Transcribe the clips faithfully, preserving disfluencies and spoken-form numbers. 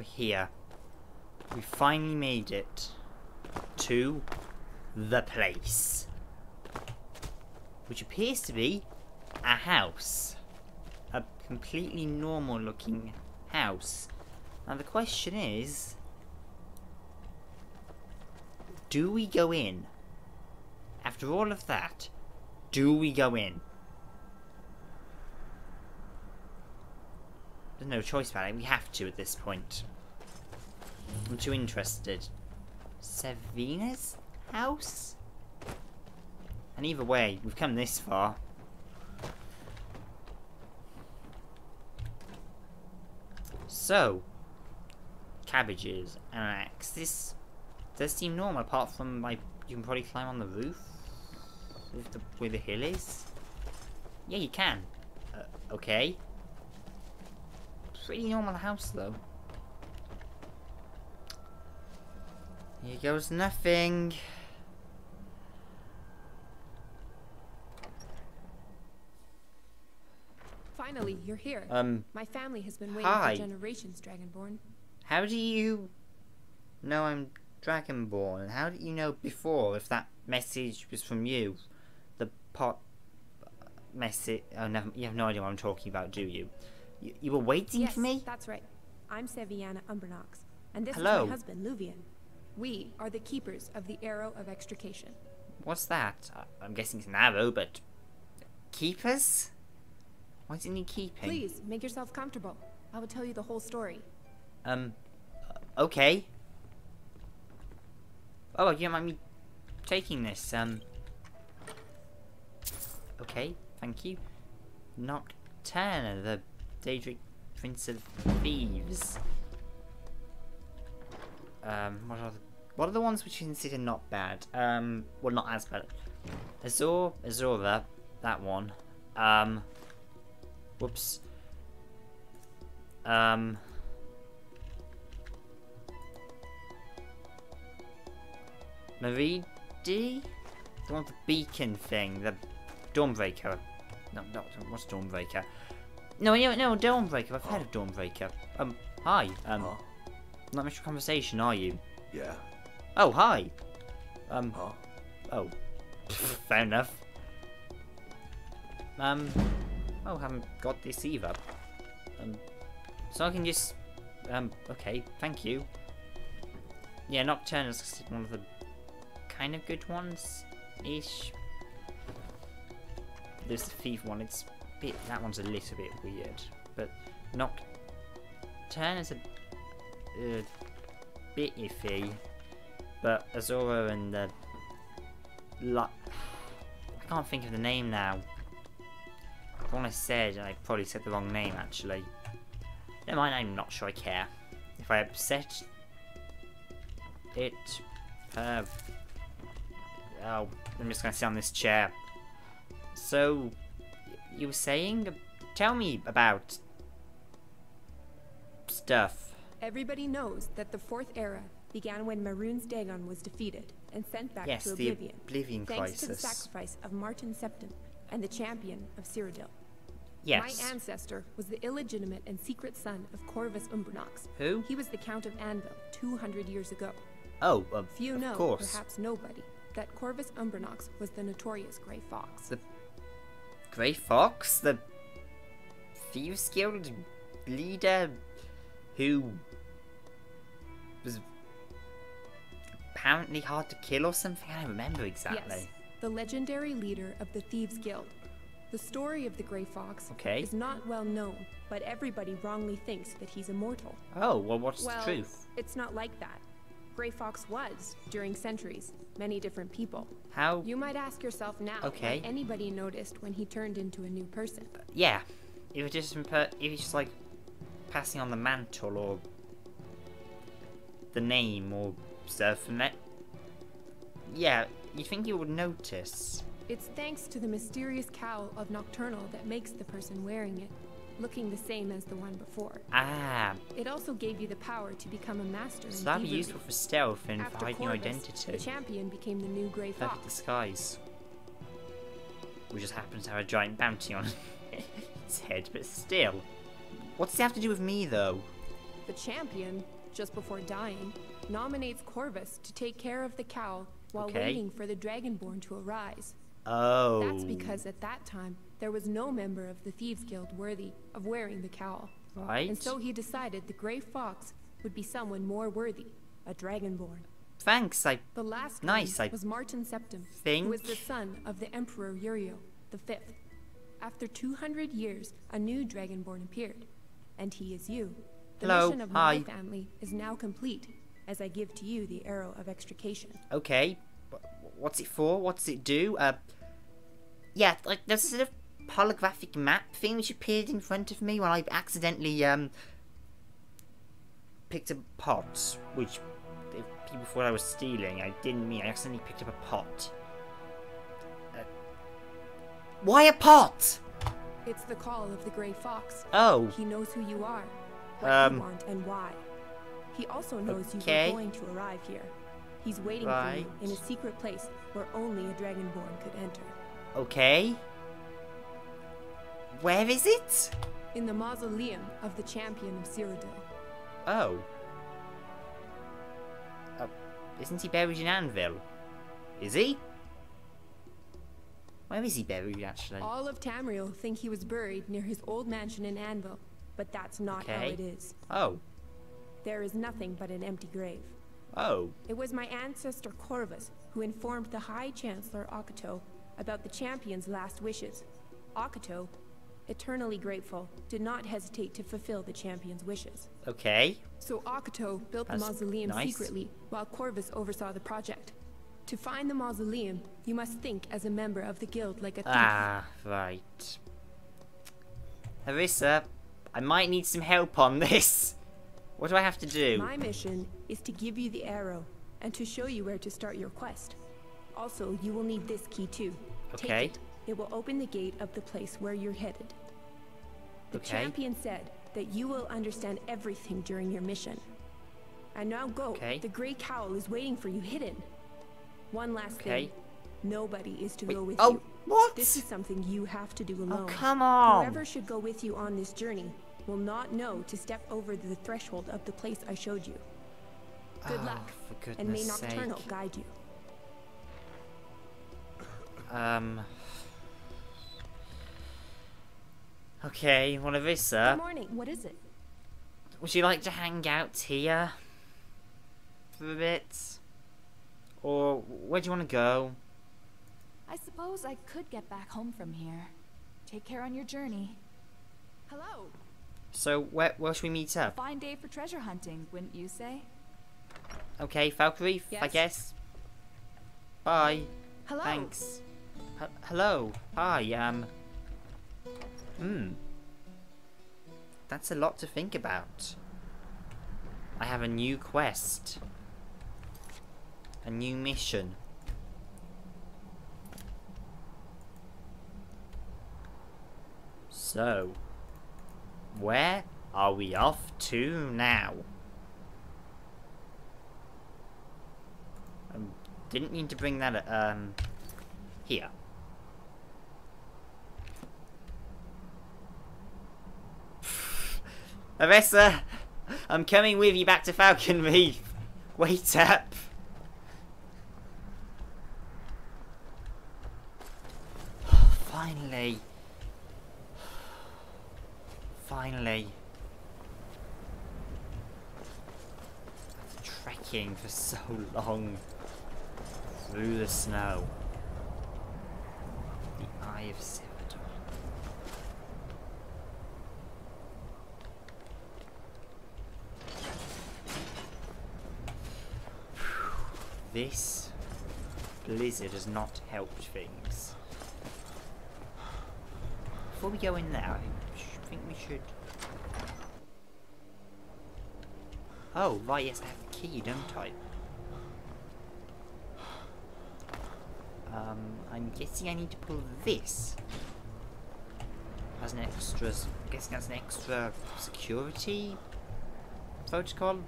We're here. We finally made it to the place, which appears to be a house. A completely normal looking house. Now the question is, do we go in? After all of that, do we go in? There's no choice about it, we have to at this point. I'm too interested. Saviana's house? And either way, we've come this far. So, cabbages and an axe. This does seem normal, apart from my, you can probably climb on the roof with the, where the hill is. Yeah, you can. Uh, okay. Pretty normal house though. Here goes nothing. Finally, you're here. Um, My family has been waiting hi. for generations, Dragonborn. How do you know I'm Dragonborn? How did you know before if that message was from you? The pot message. Oh, never, you have no idea what I'm talking about, do you? You, you were waiting yes, for me? That's right. I'm Saviana Umbernox, and this Hello. is my husband, Luvian. We are the keepers of the Arrow of Extrication. What's that? I'm guessing it's an arrow, but... Keepers? Why didn't you keep him? Please, make yourself comfortable. I will tell you the whole story. Um, okay. Oh, you don't mind me taking this, um... Okay, thank you. Nocturnal, the Daedric Prince of Thieves. Um, what are the, what are the ones which you consider not bad? Um, well, not as bad. Azura, Azura, that one. Um, whoops. Um, Marie D, the one with the beacon thing, the Dawnbreaker. No, not what's Dawnbreaker? No, no, no, Dawnbreaker. I've heard of Dawnbreaker. Um, hi. Um. Oh. Not much of a conversation, are you? Yeah. Oh, hi. Um. Huh? Oh. Fair enough. Um. Oh, haven't got this either. Um. So I can just. Um. Okay. Thank you. Yeah, Nocturnal's one of the kind of good ones, ish. There's the thief one. It's a bit. That one's a little bit weird, but Nocturnal's a. A bit iffy, but Azura and the I can't think of the name now. The one I said, and I probably said the wrong name actually. Never mind, I'm not sure I care. If I upset it, uh, oh, I'm just gonna sit on this chair. So, you were saying? Tell me about stuff. Everybody knows that the Fourth Era began when Maroon's Dagon was defeated and sent back yes, to Oblivion, the Oblivion thanks crisis. to the sacrifice of Martin Septim and the champion of Cyrodiil. Yes. My ancestor was the illegitimate and secret son of Corvus Umbernox. Who? He was the Count of Anvil two hundred years ago. Oh, uh, Few of know, course. perhaps nobody, that Corvus Umbernox was the notorious Gray Fox. The Gray Fox? The Thieves Guild leader who... was apparently hard to kill or something? I don't remember exactly. Yes, the legendary leader of the Thieves Guild. The story of the Grey Fox okay. is not well known, but everybody wrongly thinks that he's immortal. Oh, well what's well, the truth? It's not like that. Grey Fox was, during centuries, many different people. How? You might ask yourself now okay. if anybody noticed when he turned into a new person. Uh, yeah, it was just, it was just like passing on the mantle or the name or stuff, and that, yeah, you think you would notice. It's thanks to the mysterious cowl of Nocturnal that makes the person wearing it looking the same as the one before. Ah. It also gave you the power to become a master. So that'd be useful for stealth and for hiding your identity. The champion became the new Grey Fox. Perfect disguise. We just happen to have a giant bounty on his head, but still. What's it have to do with me though? The champion, just before dying, nominates Corvus to take care of the cowl while okay. waiting for the Dragonborn to arise. Oh. That's because at that time, there was no member of the Thieves Guild worthy of wearing the cowl. Right. And so he decided the Gray Fox would be someone more worthy, a Dragonborn. Thanks, I... The last nice, I was Martin Septim, think... who was the son of the Emperor Uriel the fifth. After two hundred years, a new Dragonborn appeared, and he is you. The Hello. mission of Hi. my family is now complete, as I give to you the Arrow of Extrication. Okay. What's it for? What's it do? Uh, yeah, like, there's a sort of holographic map thing which appeared in front of me when I accidentally, um... picked up pots, which... people thought I was stealing. I didn't mean I accidentally picked up a pot. Uh, why a pot? It's the call of the Gray Fox. Oh. He knows who you are, what um, you want, and why. He also knows okay. you are going to arrive here. He's waiting right. for you in a secret place where only a Dragonborn could enter. Okay. Where is it? In the mausoleum of the Champion of Cyrodiil. Oh. Isn't he buried in Anvil? Is he? Where is he buried, actually? All of Tamriel think he was buried near his old mansion in Anvil, but that's not okay. how it is. Oh. There is nothing but an empty grave. Oh. It was my ancestor Corvus who informed the High Chancellor Okato about the champion's last wishes. Okato, eternally grateful, did not hesitate to fulfill the champion's wishes. Okay. So Okato built That's the mausoleum nice. secretly while Corvus oversaw the project. To find the mausoleum, you must think as a member of the guild like a thief. Ah, right. Harissa, I might need some help on this. What do I have to do? My mission is to give you the arrow and to show you where to start your quest. Also, you will need this key too. Okay. Take it. It will open the gate of the place where you're headed. The okay. champion said that you will understand everything during your mission. And now go. Okay. The Grey Cowl is waiting for you hidden. One last okay. thing. Nobody is to Wait. go with oh, you. What? This is something you have to do alone. Oh, come on. Whoever should go with you on this journey will not know to step over the threshold of the place I showed you. Good oh, luck. For goodness and may Nocturnal sake. guide you. Um... Okay, one of us, sir. Good morning, what is it? Would you like to hang out here for a bit? Or where do you want to go? I suppose I could get back home from here. Take care on your journey. Hello. So, where, where should we meet up? A fine day for treasure hunting, wouldn't you say? Okay, Falkreath, yes. I guess. Bye. Hello. Thanks. H hello. Hi, um... Hmm. That's a lot to think about. I have a new quest. A new mission. So, where are we off to now? I didn't mean to bring that um here. Arissa, I'm coming with you back to Falcon Reef. Wait up. Oh, finally. Finally. After trekking for so long through the snow. The Eye of Sin. This blizzard has not helped things. Before we go in there, I think we should... Oh, right, yes, I have a key, don't I? Um, I'm guessing I need to pull this. As an extra... I'm guessing that's an extra security protocol?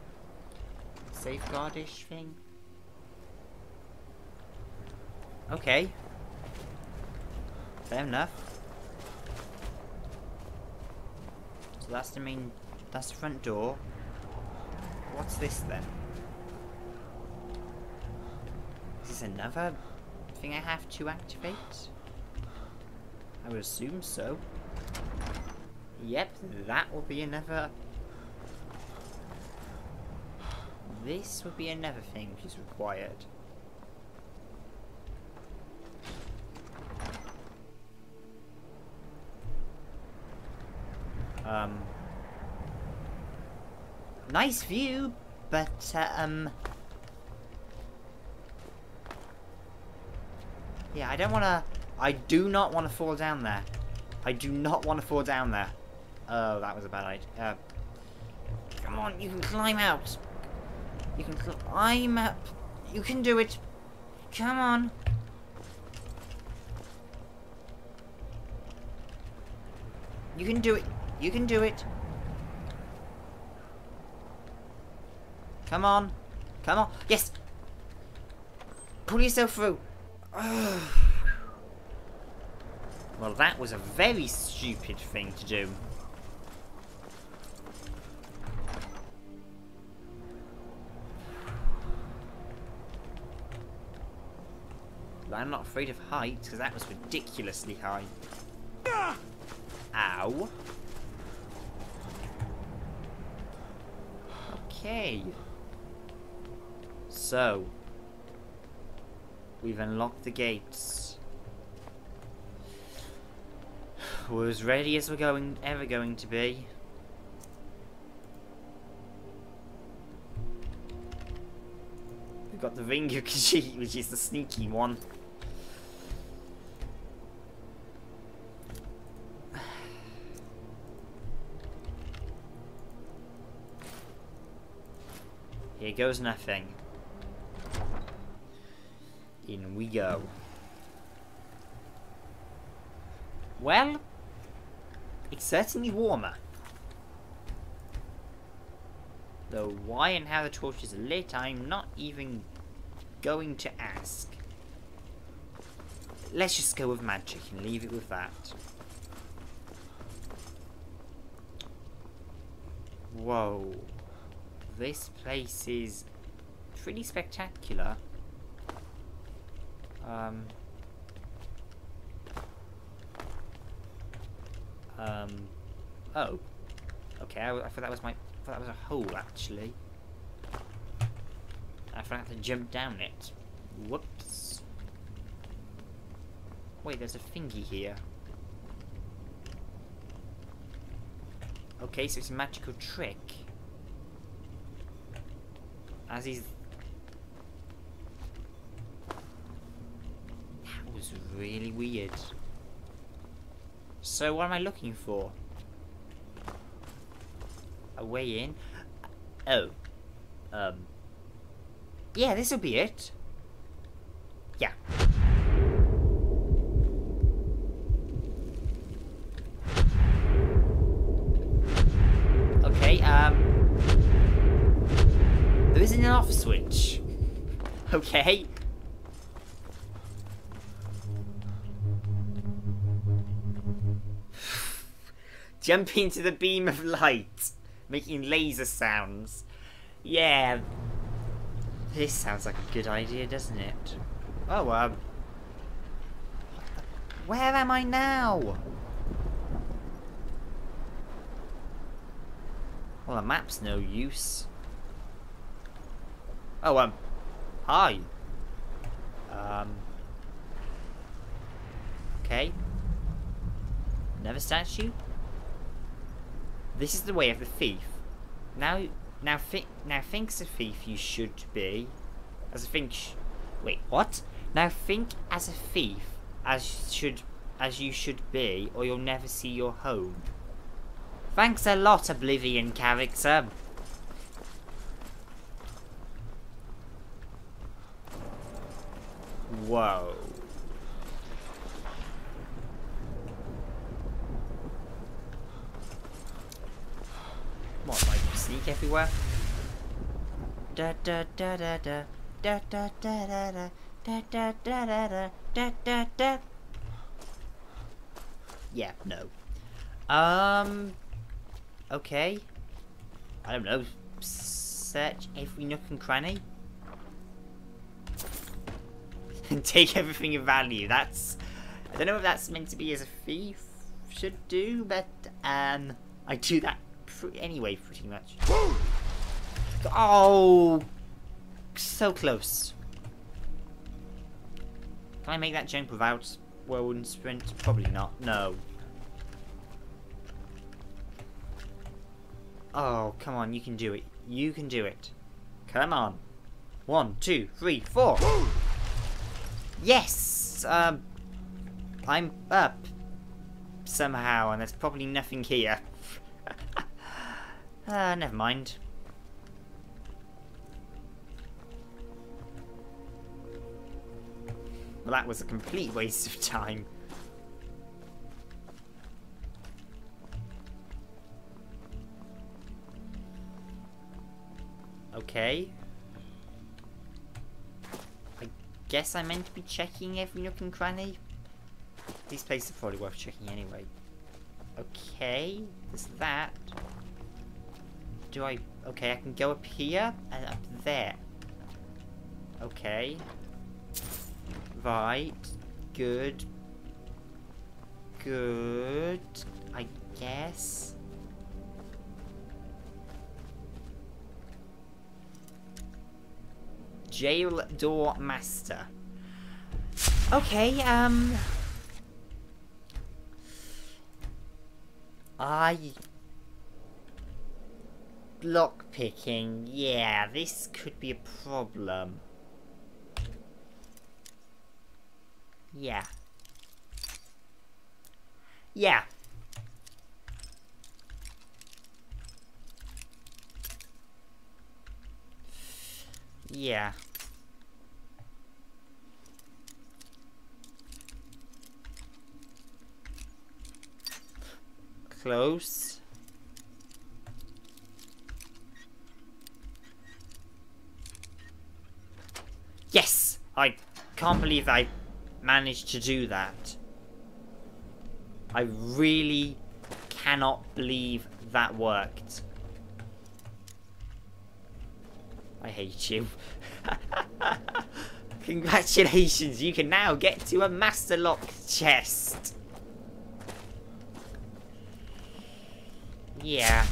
Safeguard-ish thing? Okay. Fair enough. So that's the main... That's the front door. What's this then? Is this another thing I have to activate? I would assume so. Yep, that will be another... This would be another thing which is required. Um... Nice view, but, uh, um... yeah, I don't want to... I do not want to fall down there. I do not want to fall down there. Oh, that was a bad idea. Uh, come on, you can climb out. You can climb up. You can do it. Come on. You can do it. You can do it. Come on. Come on. Yes. Pull yourself through. Ugh. Well, that was a very stupid thing to do. I'm not afraid of heights, because that was ridiculously high. Ah! Ow. Okay. So. We've unlocked the gates. We're as ready as we're going, ever going to be. We've got the Ringo Kaji, which is the sneaky one. Here goes nothing. In we go. Well, it's certainly warmer. Though why and how the torch is lit, I'm not even going to ask. Let's just go with magic and leave it with that. Whoa. This place is pretty spectacular. Um... Um, oh, okay, I, I thought that was my, I thought that was a hole, actually. I forgot to jump down it. Whoops. Wait, there's a thingy here. Okay, so it's a magical trick. As he's... That was really weird. So what am I looking for? A way in? Oh. Um. Yeah, this'll be it. Yeah. Okay, um. There isn't an off switch. Okay. Jump into the beam of light, making laser sounds. Yeah. This sounds like a good idea, doesn't it? Oh, um... where am I now? Well, the map's no use. Oh, um... hi. Um... Okay. Another statue? This is the way of the thief. Now, now, thi now, think's a thief you should be, as a think. Sh Wait, what? Now think as a thief, as should, as you should be, or you'll never see your home. Thanks a lot, Oblivion character. Whoa. What, like sneak everywhere? Da da da da da da da da da da da da da da da da. Yeah, no. Um. Okay. I don't know. search every nook and cranny. And take everything of value. That's... I don't know if that's meant to be as a thief should do, but um, I do that pre anyway, pretty much. Oh! So close. Can I make that jump without whirlwind sprint? Probably not. No. Oh, come on. You can do it. You can do it. Come on. One, two, three, four. Yes! Um, I'm up. Somehow, and there's probably nothing here. uh, never mind. Well, that was a complete waste of time. Okay. I guess I meant to be checking every nook and cranny. These places are probably worth checking anyway. Okay. There's that. Do I... Okay, I can go up here and up there. Okay. Right, good, good, I guess. Jail door master. Okay, um, I lock picking. Yeah, this could be a problem. Yeah. Yeah. Yeah. Close. Yes! I can't believe I managed to do that. I really cannot believe that worked. I hate you. Congratulations, you can now get to a master lock chest. Yeah.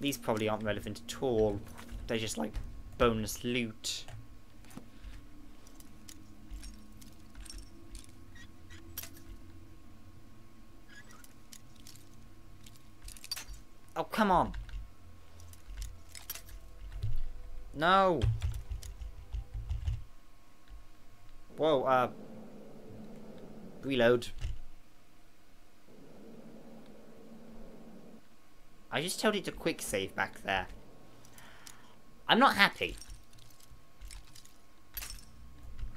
These probably aren't relevant at all. They're just like bonus loot. Oh, come on. No. Whoa, uh. Reload. I just told it to quick save back there. I'm not happy.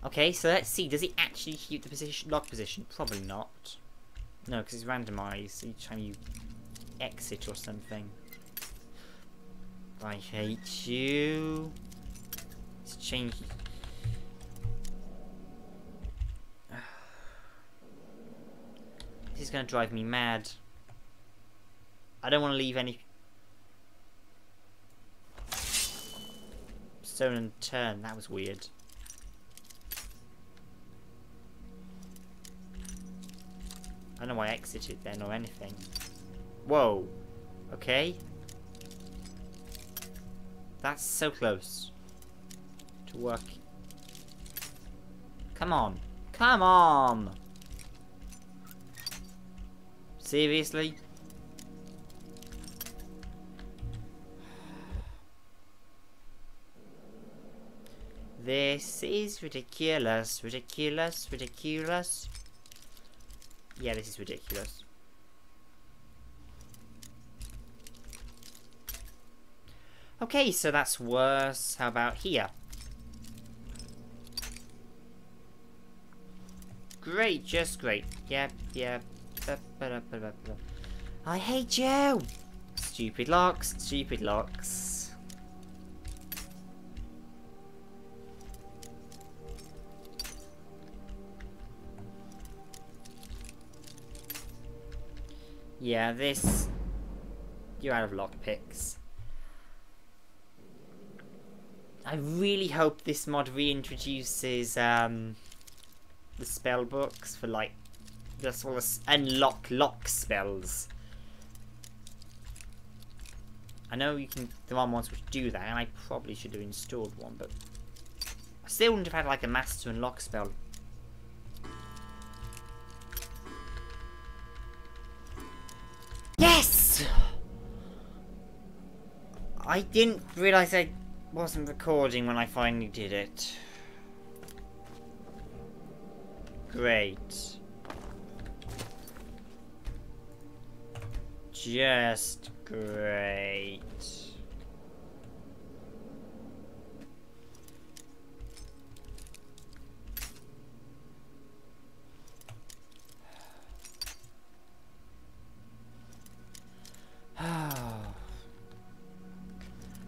Okay, so let's see. Does it actually keep the position, lock position? Probably not. No, because it's randomised each time you exit or something. I hate you. Let's change. This is going to drive me mad. I don't want to leave any stone unturned. That was weird. I don't know why I exited then or anything. Whoa. Okay. That's so close to work. Come on. Come on. Seriously? This is ridiculous, ridiculous, ridiculous. Yeah, this is ridiculous. Okay, so that's worse. How about here? Great, just great. Yep, yep. I hate you! Stupid locks, stupid locks. Yeah, this... You're out of lockpicks. I really hope this mod reintroduces um, the spell books for like just all the unlock lock spells. I know you can. There are mods which do that, and I probably should have installed one, but I still wouldn't have had like a master unlock spell. Yes, I didn't realise I. Wasn't recording when I finally did it. Great. Just great.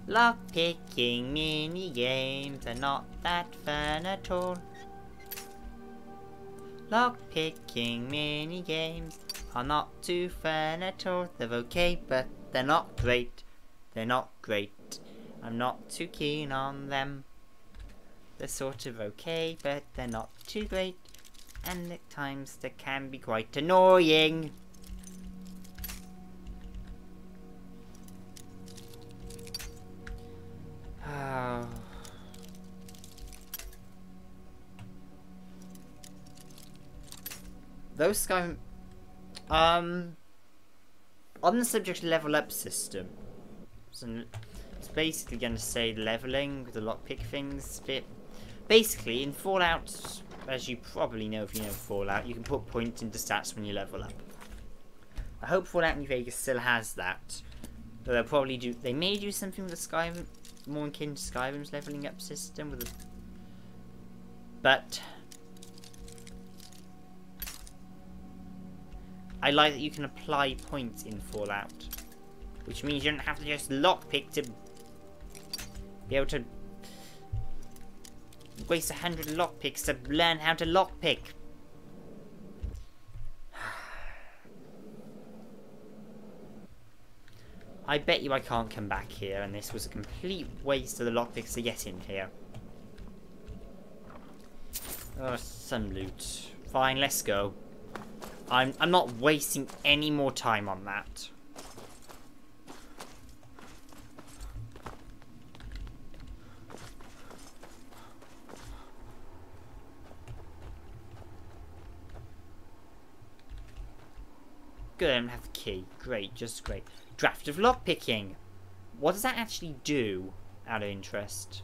Lockpicking mini games are not that fun at all. Lockpicking mini games are not too fun at all. They're okay, but they're not great. They're not great. I'm not too keen on them. They're sort of okay, but they're not too great. And at times they can be quite annoying. Oh. Those Skyrim, um, on the subject level up system, so it's basically going to say leveling with the lockpick things bit. Basically, in Fallout, as you probably know if you know Fallout, you can put points into stats when you level up. I hope Fallout New Vegas still has that. But they'll probably do. They may do something with the Skyrim. More akin to Skyrim's leveling up system with a... But I like that you can apply points in Fallout, which means you don't have to just lockpick to be able to waste a hundred lockpicks to learn how to lockpick. I bet you I can't come back here, and this was a complete waste of the lockpicks to get in here. Oh, some loot. Fine, let's go. I'm I'm not wasting any more time on that. Good, I don't have the key. Great, just great. Draft of lockpicking. What does that actually do, out of interest?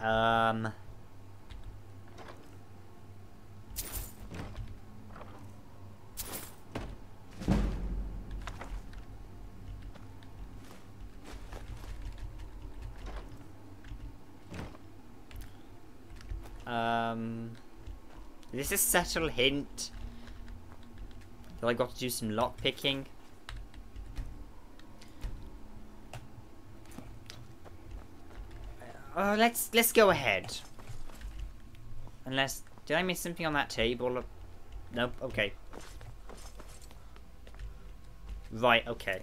Um. Um. Is this a subtle hint that I got to do some lock picking? Uh, let's let's go ahead. Unless did I miss something on that table? Nope. Okay. Right. Okay.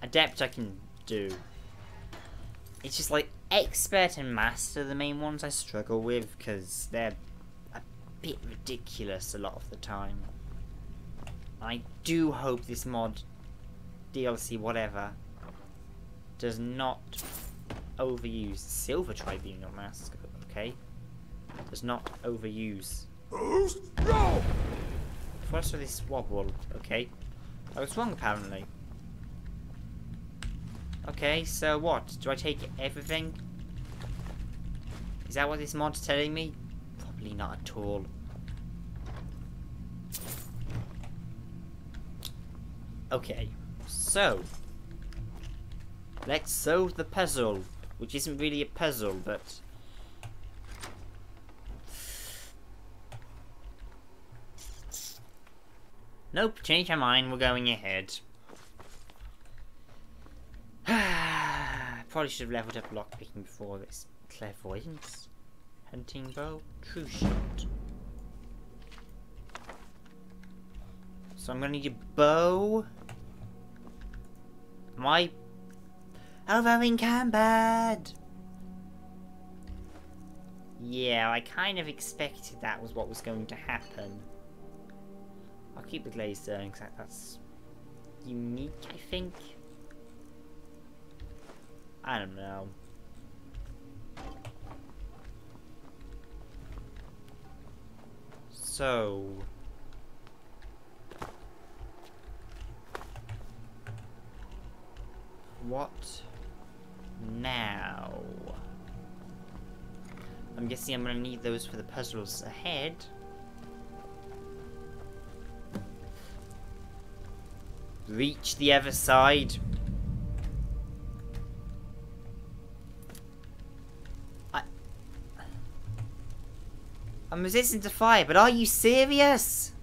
Adept I can do. It's just like expert and master are the main ones I struggle with because they're a bit ridiculous a lot of the time. I do hope this mod, D L C, whatever, does not overuse silver tribunal mask. Okay, does not overuse. No! First of this wobble. Okay, I was wrong apparently. Okay, so what? Do I take everything? Is that what this mod's telling me? Probably not at all. Okay, so let's solve the puzzle, which isn't really a puzzle, but nope, change my mind, we're going ahead. probably should have leveled up lockpicking before this. Clairvoyance, hunting bow, true shot. So I'm gonna need a bow. My over encumbered. Yeah, I kind of expected that was what was going to happen. I'll keep the glaze there because that, that's unique, I think. I don't know. So what now? I'm guessing I'm gonna need those for the puzzles ahead. Reach the other side. I... I'm resistant to fire, but are you serious?